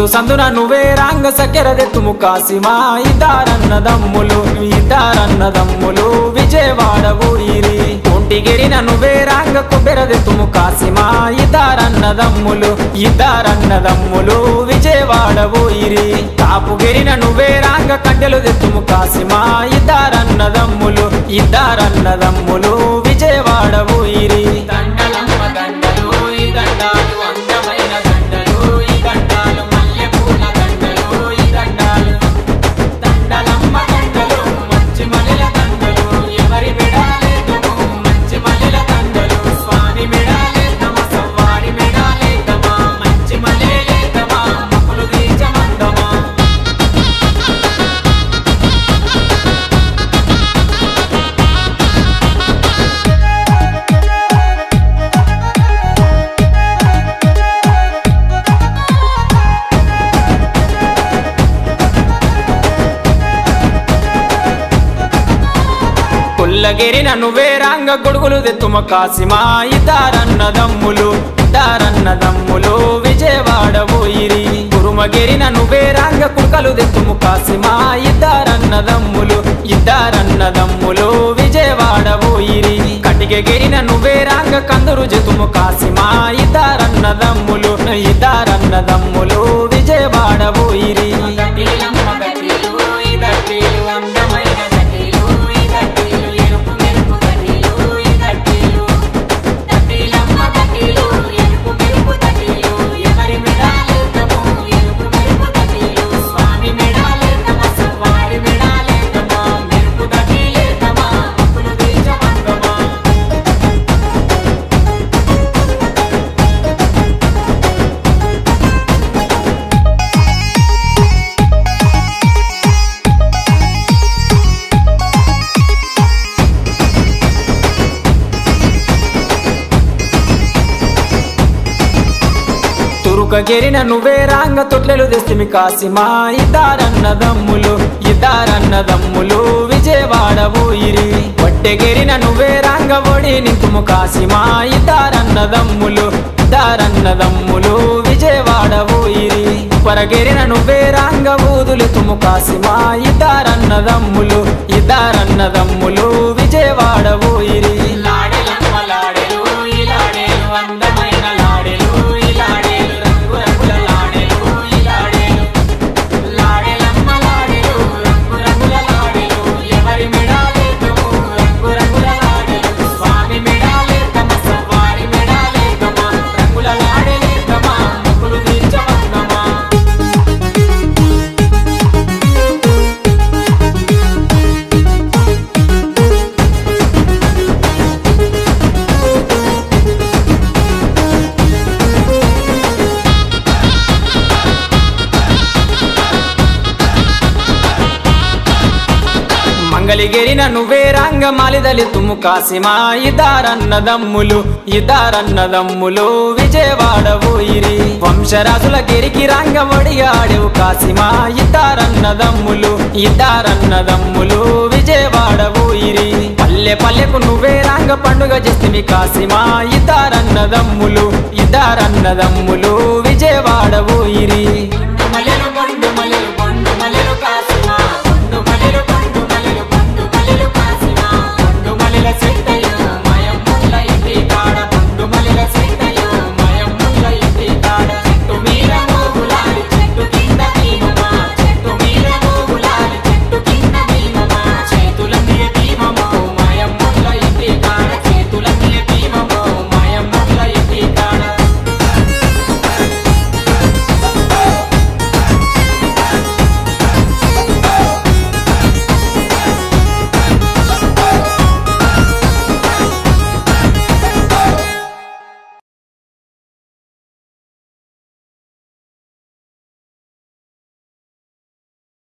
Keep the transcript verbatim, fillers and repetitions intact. సందు సందున నువ్వే రంగ సకెరదే తుము కాసిమా ఇదారన్న దమ్ములు ఇదారన్న దమ్ములు విజయవాడ ఊరిరి ఒంటిగెరిన నువ్వే రంగ కొబ్బెరదే తుము కాసిమా ఇదారన్న దమ్ములు ఇదారన్న దమ్ములు విజయవాడ ఊరిరి కాపుగెరిన నువ్వే రంగ కడ్డెలు దెత్తుము కాసిమా ఇదారన్న దమ్ములు ఇదారన్న దమ్ములు విజయవాడ ఊరిరి కొల్లగెరిన నువ్వే రంగ గొడుగులు దెత్తుమ కాసిమా ఇదారన్న దమ్ములు ఇదారన్న దమ్ములు విజయవాడ ఊరిరి కురుమగెరిన నువ్వే రంగ కుడుకలు దెత్తుము కాసిమా ఇదారన్న దమ్ములు ఇదారన్న దమ్ములు విజయవాడ ఊరిరి కటిగెరిన నువ్వే రంగ కందరు జెతుము కాసిమా ఇదారన్న దమ్ములు ఇదారన్న దమ్ములు విజయవాడ ఊరిరి తురుకగెరిన నువ్వే రంగ తొట్లెలు దెస్తిమి కాసిమా ఇదారన్న దమ్ములు ఇదారన్న దమ్ములు విజయవాడ ఊరిరి వట్టెగెరిన నువ్వే రంగ ఒడి నింతుము కాసిమా ఇదారన్న దమ్ములు ఇదారన్న దమ్ములు విజయవాడ ఊరిరి పరగెరిన నువ్వే రంగ ఊదులు తుము కాసిమా ఇదారన్న దమ్ములు ఇదారన్న దమ్ములు విజయవాడ ఊరిరి కలిగెరిన నువ్వే రంగ మాలిదలి తుము కాసిమా ఇదారన్న దమ్ములు ఇదారన్న దమ్ములు విజయవాడ ఊరిరి వంశరాజుల గెరికి రంగ ఒడియాడెవు కాసిమా ఇదారన్న దమ్ములు ఇదారన్న దమ్ములు విజయవాడ ఊరిరి పల్లె పల్లెకు నువ్వే రంగ పండుగ చేస్తివి కాసిమా ఇదారన్న దమ్ములు ఇదారన్న దమ్ములు విజయవాడ ఊరిరి